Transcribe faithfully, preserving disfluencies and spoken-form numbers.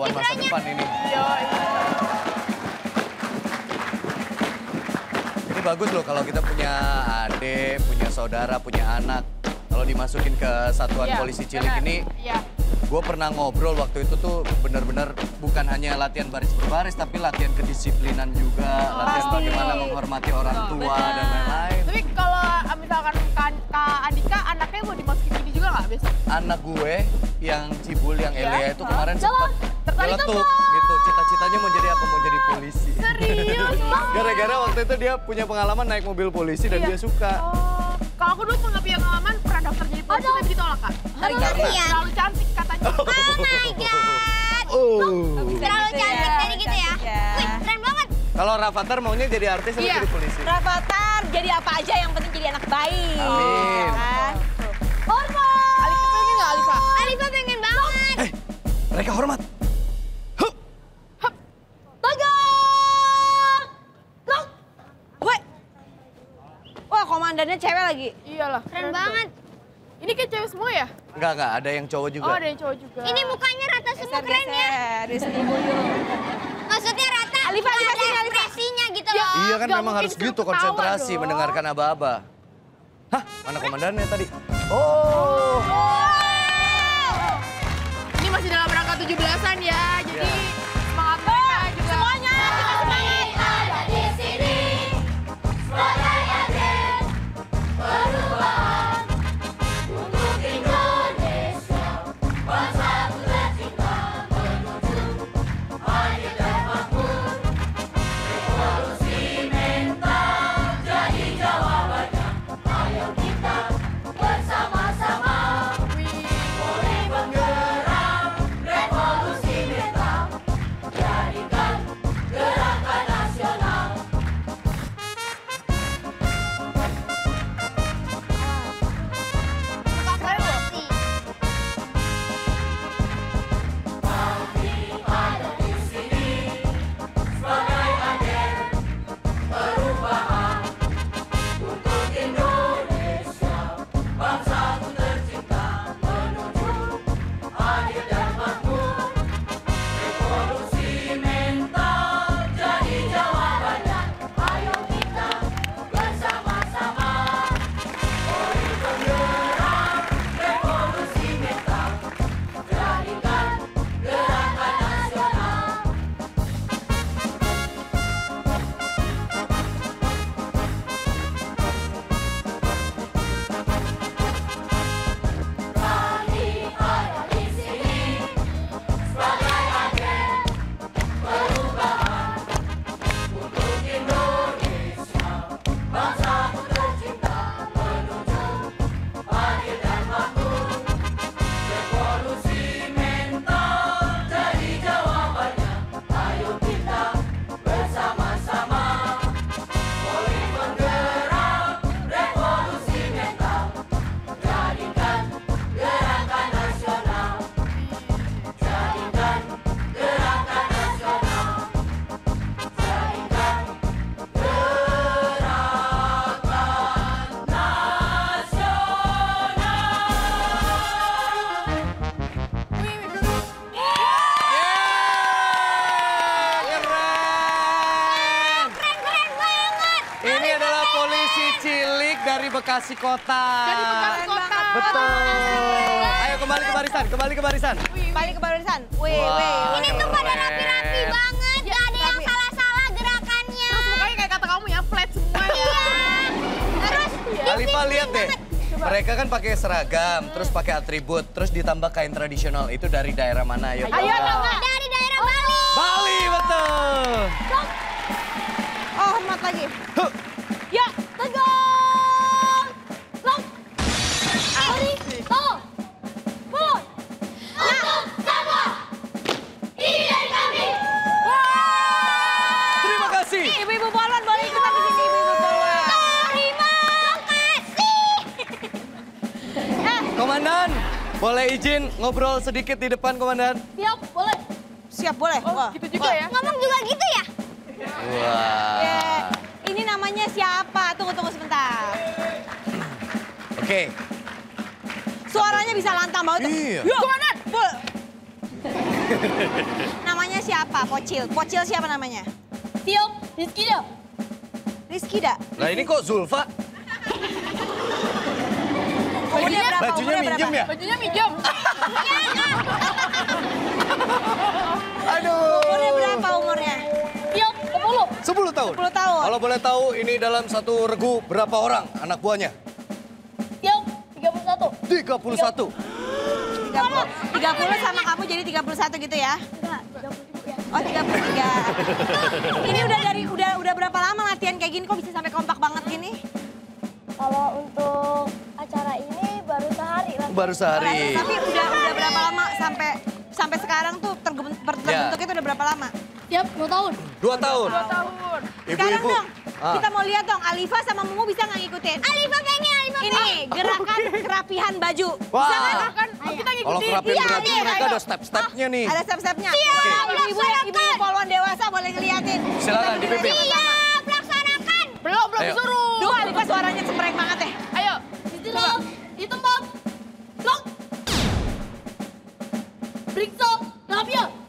pahlawan masa depan ini. Ini bagus loh kalau kita punya adik, punya saudara, punya anak. Kalau dimasukin ke satuan ya, polisi cilik bener. Ini, ya. Gue pernah ngobrol waktu itu tuh benar-benar bukan hanya latihan baris berbaris, tapi latihan kedisiplinan juga, oh, latihan pasti. Bagaimana menghormati orang oh, tua bener. Dan lain-lain. Tapi kalau misalkan Kak Andika, anaknya mau dimasukin ini juga nggak biasa? Anak gue yang cibul, yang ya? Elia itu kemarin sempat meletup gitu. Cita-citanya mau jadi apa? Mau jadi polisi. Serius? Gara-gara waktu itu dia punya pengalaman naik mobil polisi iya. Dan dia suka. Oh. Kalau aku dulu punya pengalaman pernah daftar jadi polisi tapi ditolak, Kak. Terlalu cantik katanya. Oh my God. Oh. Terlalu cantik tadi gitu ya. Wih, keren banget. Kalau Rafathar maunya jadi artis atau jadi polisi? Rafathar jadi apa aja yang penting jadi anak baik. Amin. Hormat. Alifa pengen nggak Alifa? Alifa pengen banget. Eh, mereka hormat. Hup. Hup. Tegak. Long. Woi. Wah, komandannya cewek lagi. Iyalah. Keren banget. Ini kayak cewek semua ya? Enggak, enggak. Ada yang cowok juga. Oh, ada yang cowok juga. Ini mukanya rata semua keren ya? Maksudnya rata, Alifa, Alifa, ada ekspresinya gitu loh. Iya kan memang harus gitu, konsentrasi mendengarkan aba-aba. Hah? Mana komandannya tadi? Oh! Ini masih dalam rangka tujuh belasan ya, jadi semangat mereka juga. Semuanya kita semangat! Kita ada di sini, semuanya ada perubahan. Bekasi Kota. Jadi Bekasi Kota. Betul. Ayo kembali ke barisan, kembali ke barisan. Kembali ke barisan. Wih, wow, wih. Ini tuh pada rapi-rapi banget. Gak ada yang salah-salah gerakannya. Terus mukanya kayak kata kamu ya, flat semua ya. Terus Alifa lihat deh. Mereka kan pakai seragam, terus pakai atribut, terus ditambah kain tradisional. Itu dari daerah mana? Ayo, ayo dari daerah Bali. Bali, betul. Oh, hormat lagi. Ya, tegak. Komandan, boleh izin ngobrol sedikit di depan, Komandan? Siap, boleh. Siap, boleh. Oh, wah. Gitu juga wah. Ya? Ngomong juga gitu ya? Wah. Ya, ini namanya siapa? Tunggu-tunggu sebentar. Oke. Okay. Suaranya bisa lantang banget. Iya. Komandan, boleh. Namanya siapa? Pocil. Pocil siapa namanya? Tio, Rizky Duh. Rizky Duh? Nah ini kok Zulfa? Umurnya berapa? Bajunya minjem ya? Bajunya minjem. Aduh. Umurnya berapa umurnya? Tio, sepuluh. sepuluh tahun? sepuluh tahun. Kalau boleh tahu ini dalam satu regu berapa orang anak buahnya? Tio, tiga puluh satu. tiga puluh satu? tiga puluh sama kamu jadi tiga puluh satu gitu ya? Enggak, tiga puluh tiga. Oh, tiga puluh tiga. Ini udah dari udah udah berapa lama latihan kayak gini kok bisa sampai kompak banget gini? Kalau untuk acara ini baru sehari lah. Baru sehari. Oh, tapi udah udah berapa lama sampai sampai sekarang tuh terbentuknya itu udah berapa lama? Tiap dua tahun. dua tahun. dua tahun. Sekarang dong, kita mau lihat dong Alifa sama Mumu bisa nggak ngikutin? Alifa pengen, Alifa pengen. Ini gerakan kerapihan baju. Bisa kan? Kita ngikutin. Iya, mereka ada step-stepnya nih. Ada step-stepnya. Siap, laksanakan. Ibu poluan dewasa boleh ngeliatin. Silakan di pimpin. Siap, laksanakan. Belum, belum disuruh. Duh, Alifa suaranya cempreng banget deh. Ayo, disuruh. Ditembak. Blok. Brikso. Lapio.